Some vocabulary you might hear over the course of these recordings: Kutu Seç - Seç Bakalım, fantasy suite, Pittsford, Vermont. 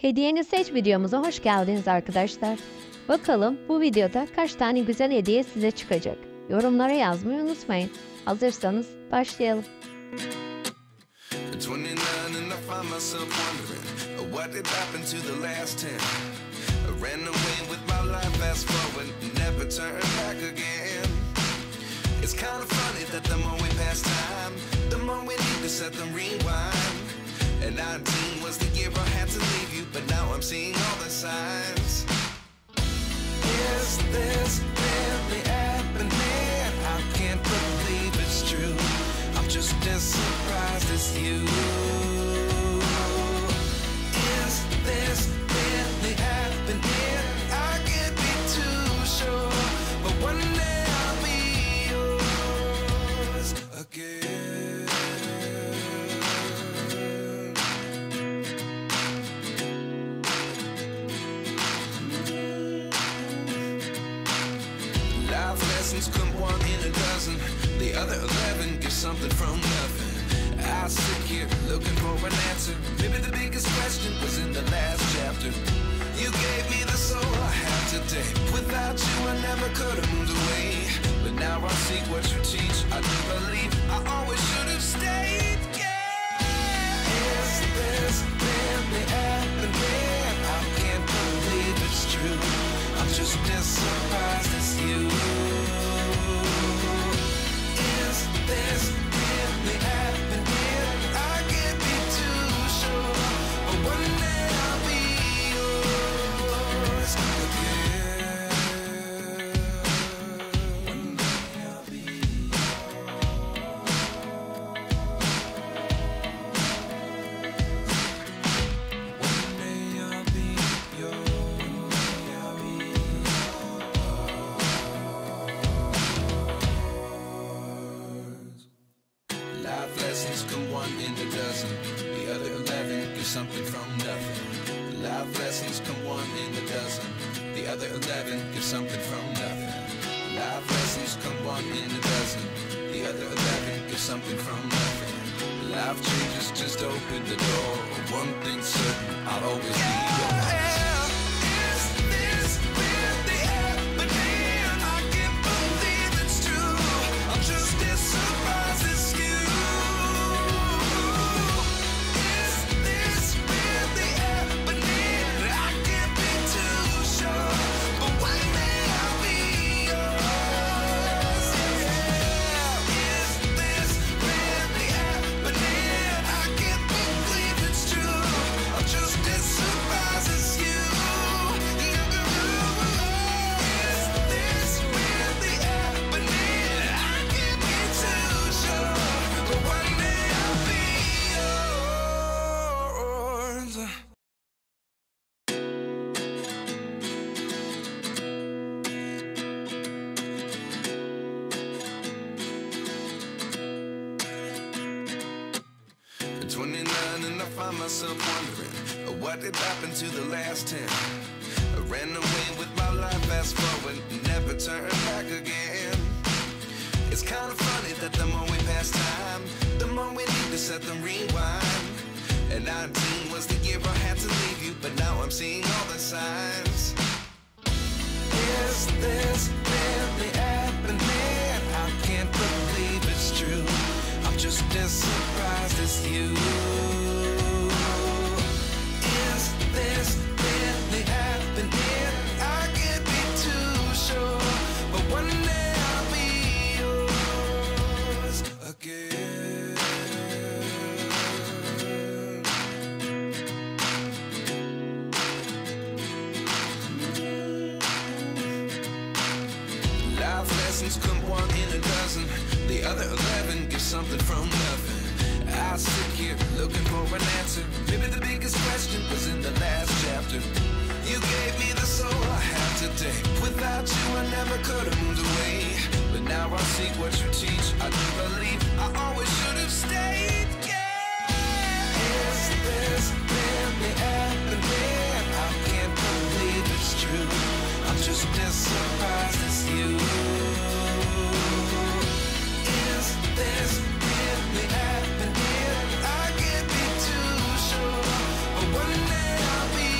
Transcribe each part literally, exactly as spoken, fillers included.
Hediyeni seç videomuza hoş geldiniz arkadaşlar. Bakalım bu videoda kaç tane güzel hediye size çıkacak? Yorumlara yazmayı unutmayın. Hazırsanız başlayalım. And nineteen was the year I had to leave you, but now I'm seeing all the signs. Is this really happening? I can't believe it's true. I'm just as surprised as you. Is this really happening? I can't be too sure, but one day I'll be yours again. Come one in a dozen, the other eleven give something from nothing. I sit here looking for an answer. Maybe the biggest question was in the last chapter. You gave me the soul I have today. Without you I never could have moved away, but now I see what you teach. I do believe I always should have stayed. Yeah. Is this really happening? I can't believe it's true. I'm just as surprised as you. This really happening? I can't be too sure, but one day I'll be yours again. One day I'll be yours. One day I'll be something from nothing. Life lessons come one in a dozen. The other eleven give something from nothing. Life lessons come one in a dozen. The other eleven give something from nothing. Life changes just open the door. One thing's certain, I'll always be yours. twenty-nine and I find myself wondering, what did happen to the last ten? I ran away with my life, fast forward, never turn back again. It's kind of funny that the more we pass time, the more we need to set them rewind. And nineteen was the year I had to leave you, but now I'm seeing all the signs. Is this really happening? I can't believe it's true. I'm just as surprised as you. Is this really happening? I can't be too sure, but one day I'll be yours again. Life lessons come one in a dozen. The other eleven give something from nothing. I sit here looking for an answer. Maybe the biggest question was in the last chapter. You gave me the soul I have today. Without you I never could have moved away, but now I see what you teach. I do believe I always should have stayed. Yeah. Is this really happening? I can't believe it's true. I'm just as surprised as you. This really happening? I can't be too sure, but one day I'll be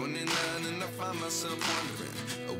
twenty-nine and I find myself wondering,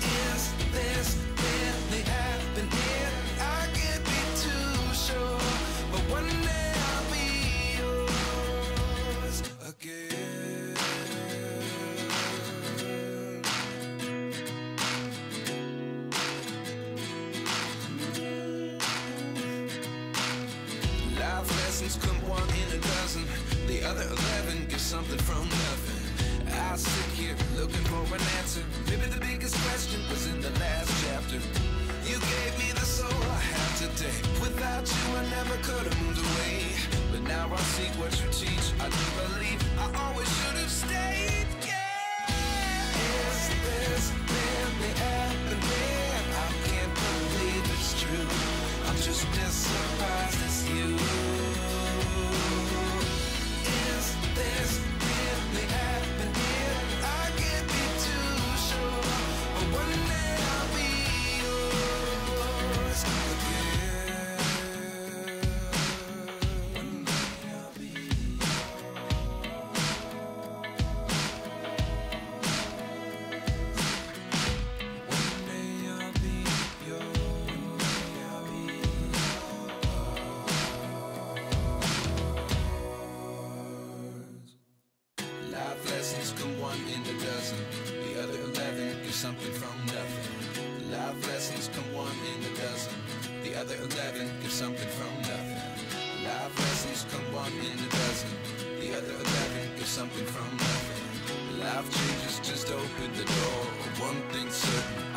Is this really happening? I can't be too sure, but one day I'll be yours again. Life lessons come one in a dozen. The other eleven give something from nothing. I sit here looking for an answer. Maybe the biggest question was in the last chapter. You gave me the soul I have today. Without you, I never could have moved away. But now I see what you teach. I do believe I always should have stayed. Yeah. Is this really happening? I can't believe it's true. I'm just as surprised as you. This really happened here. I can't be too sure, but one day I'll be yours again. One day I'll be yours. One day I'll be something from nothing. Life lessons come one in a dozen. The other eleven give something from nothing. Life lessons come one in a dozen. The other eleven give something from nothing. Life changes, just open the door. One thing's certain.